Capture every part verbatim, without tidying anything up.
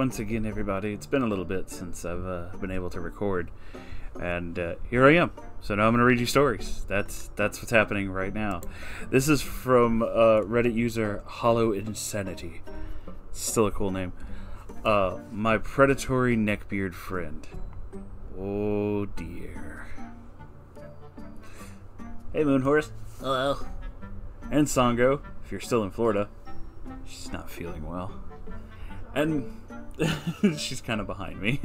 once again, everybody. It's been a little bit since I've uh, been able to record, and uh, here I am. So now I'm going to read you stories. That's that's what's happening right now. This is from uh, Reddit user Hollow Insanity. Still a cool name. Uh, my predatory neckbeard friend. Oh dear. Hey Moonhorse. Hello. And Sango, if you're still in Florida. She's not feeling well. And she's kind of behind me.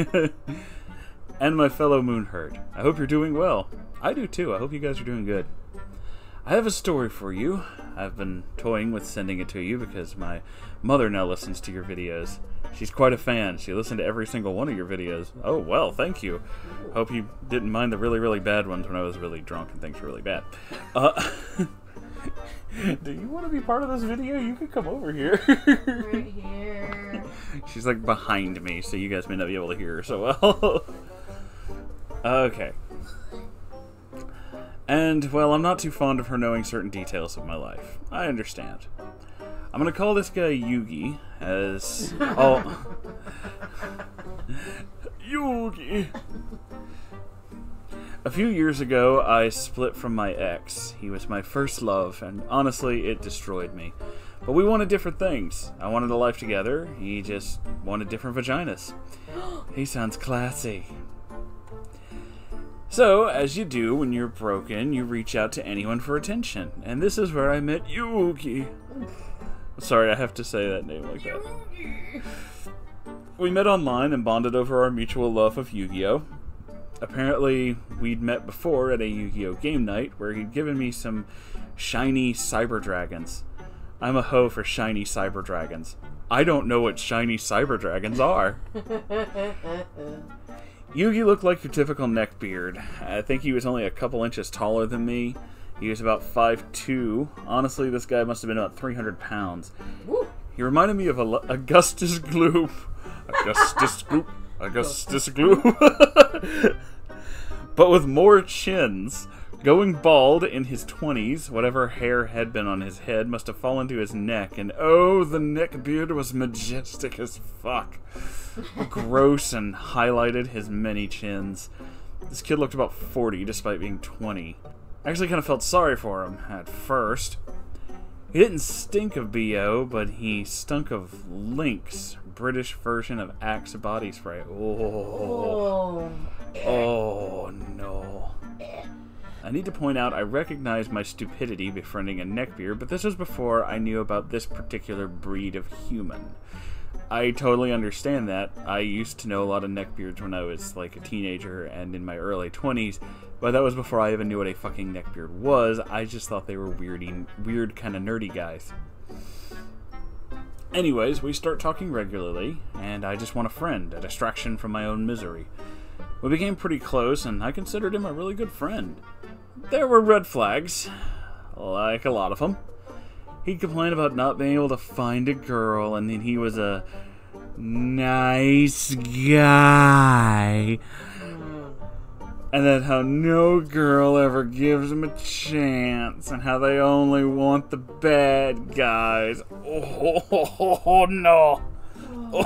And my fellow Moonherd. I hope you're doing well. I do too. I hope you guys are doing good. I have a story for you. I've been toying with sending it to you because my mother now listens to your videos. She's quite a fan. She listened to every single one of your videos. Oh, well, thank you. Hope you didn't mind the really, really bad ones when I was really drunk and things were really bad. Uh, do you want to be part of this video? You can come over here. Right here. She's like behind me, so you guys may not be able to hear her so well. Okay. And, well, I'm not too fond of her knowing certain details of my life. I understand. I'm going to call this guy Yugi, as all... Yugi! A few years ago, I split from my ex. He was my first love, and honestly, it destroyed me. But we wanted different things. I wanted a life together. He just wanted different vaginas. He sounds classy. So, as you do when you're broken, you reach out to anyone for attention. And this is where I met Yugi. Sorry, I have to say that name like that. Yugi. We met online and bonded over our mutual love of Yu-Gi-Oh. Apparently, we'd met before at a Yu-Gi-Oh game night where he'd given me some shiny cyber dragons. I'm a hoe for shiny cyber dragons. I don't know what shiny cyber dragons are. Yugi looked like your typical neckbeard. I think he was only a couple inches taller than me. He was about five two. Honestly, this guy must have been about three hundred pounds. Woo. He reminded me of a Augustus Gloop. Augustus Gloop. Augustus Gloop. But with more chins. Going bald in his twenties. Whatever hair had been on his head must have fallen to his neck. And oh, the neckbeard was majestic as fuck. Gross and highlighted his many chins. This kid looked about forty despite being twenty. I actually kind of felt sorry for him at first. He didn't stink of B O, but he stunk of Lynx, British version of Axe body spray. Oh. Oh no. I need to point out I recognize my stupidity befriending a neckbeard, but this was before I knew about this particular breed of human. I totally understand that. I used to know a lot of neckbeards when I was like a teenager and in my early twenties, but that was before I even knew what a fucking neckbeard was. I just thought they were weirdy, weird kind of nerdy guys. Anyways, we start talking regularly, and I just want a friend, a distraction from my own misery. We became pretty close, and I considered him a really good friend. There were red flags, like a lot of them. He'd complain about not being able to find a girl, and then he was a nice guy. And then how no girl ever gives him a chance, and how they only want the bad guys. Oh, oh, oh, oh no. Oh,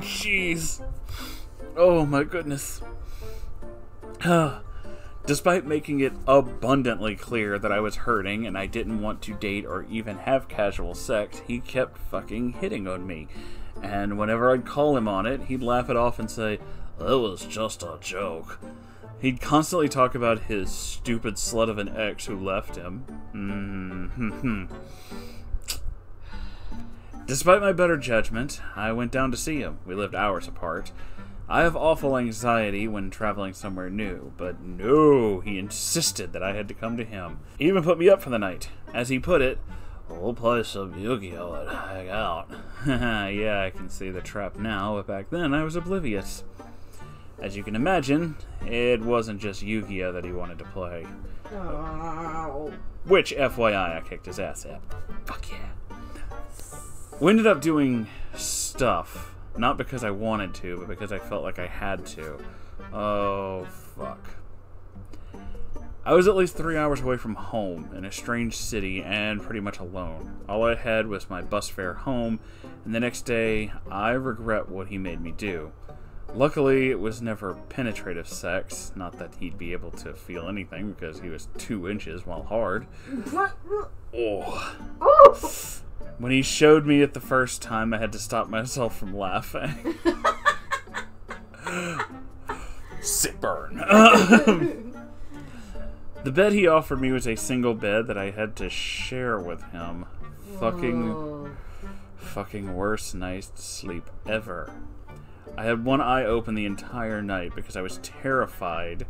jeez. Oh, oh, oh, my goodness. Despite making it abundantly clear that I was hurting and I didn't want to date or even have casual sex, he kept fucking hitting on me. And whenever I'd call him on it, he'd laugh it off and say, "That was just a joke." He'd constantly talk about his stupid slut of an ex who left him. Mm-hmm. Despite my better judgment, I went down to see him. We lived hours apart. I have awful anxiety when traveling somewhere new, but no, he insisted that I had to come to him. He even put me up for the night. As he put it, "We'll play some Yu-Gi-Oh and hang out." Yeah, I can see the trap now, but back then I was oblivious. As you can imagine, it wasn't just Yu-Gi-Oh that he wanted to play. Ow. Which, F Y I, I kicked his ass at. Fuck yeah. We ended up doing stuff. Not because I wanted to, but because I felt like I had to. Oh, fuck. I was at least three hours away from home, in a strange city, and pretty much alone. All I had was my bus fare home, and the next day I regret what he made me do. Luckily, it was never penetrative sex, not that he'd be able to feel anything because he was two inches while hard. Oh. Oh. When he showed me it the first time, I had to stop myself from laughing. Sit burn. The bed he offered me was a single bed that I had to share with him. Whoa. Fucking, fucking worst night's to sleep ever. I had one eye open the entire night because I was terrified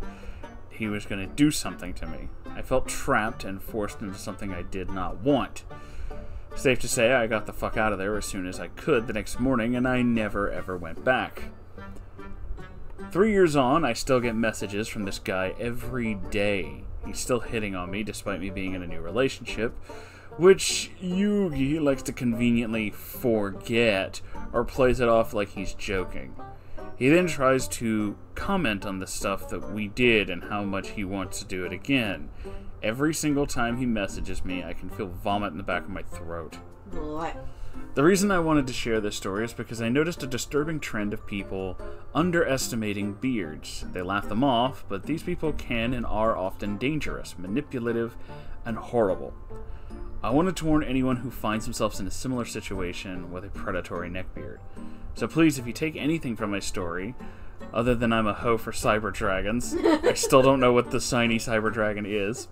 he was going to do something to me. I felt trapped and forced into something I did not want. Safe to say, I got the fuck out of there as soon as I could the next morning, and I never ever went back. Three years on, I still get messages from this guy every day. He's still hitting on me despite me being in a new relationship, which Yugi likes to conveniently forget or plays it off like he's joking. He then tries to comment on the stuff that we did and how much he wants to do it again. Every single time he messages me, I can feel vomit in the back of my throat. What? The reason I wanted to share this story is because I noticed a disturbing trend of people underestimating beards. They laugh them off, but these people can and are often dangerous, manipulative, and horrible. I wanted to warn anyone who finds themselves in a similar situation with a predatory neckbeard. So please, if you take anything from my story, other than I'm a hoe for cyber dragons, I still don't know what the shiny cyber dragon is,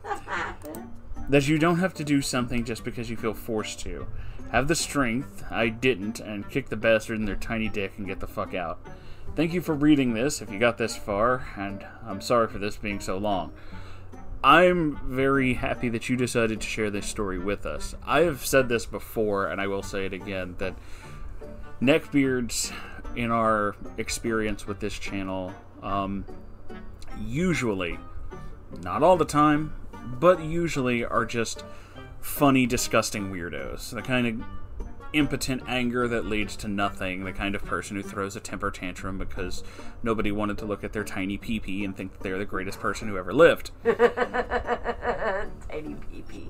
that you don't have to do something just because you feel forced to. Have the strength, I didn't, and kick the bastard in their tiny dick and get the fuck out. Thank you for reading this, if you got this far, and I'm sorry for this being so long. I'm very happy that you decided to share this story with us. I have said this before, and I will say it again, that neckbeards, in our experience with this channel, um, usually, not all the time, but usually are just funny, disgusting weirdos. The kind of impotent anger that leads to nothing. The kind of person who throws a temper tantrum because nobody wanted to look at their tiny pee-pee and think that they're the greatest person who ever lived. Tiny pee-pee.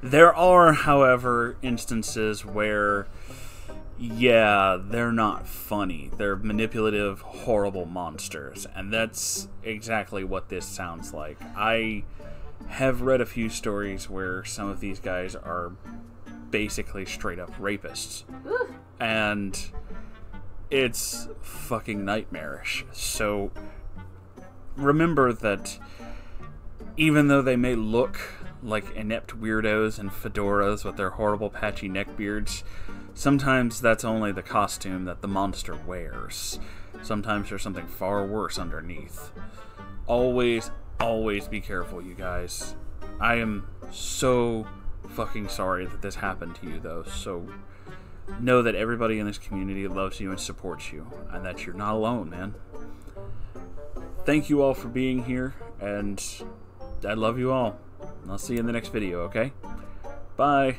There are, however, instances where, yeah, they're not funny. They're manipulative, horrible monsters. And that's exactly what this sounds like. I have read a few stories where some of these guys are basically straight-up rapists. Ooh. And it's fucking nightmarish. So remember that even though they may look like inept weirdos in fedoras with their horrible patchy neckbeards, sometimes that's only the costume that the monster wears. Sometimes there's something far worse underneath. Always, always be careful, you guys. I am so fucking sorry that this happened to you, though, so know that everybody in this community loves you and supports you, and that you're not alone, man. Thank you all for being here, and I love you all. I'll see you in the next video, okay? Bye!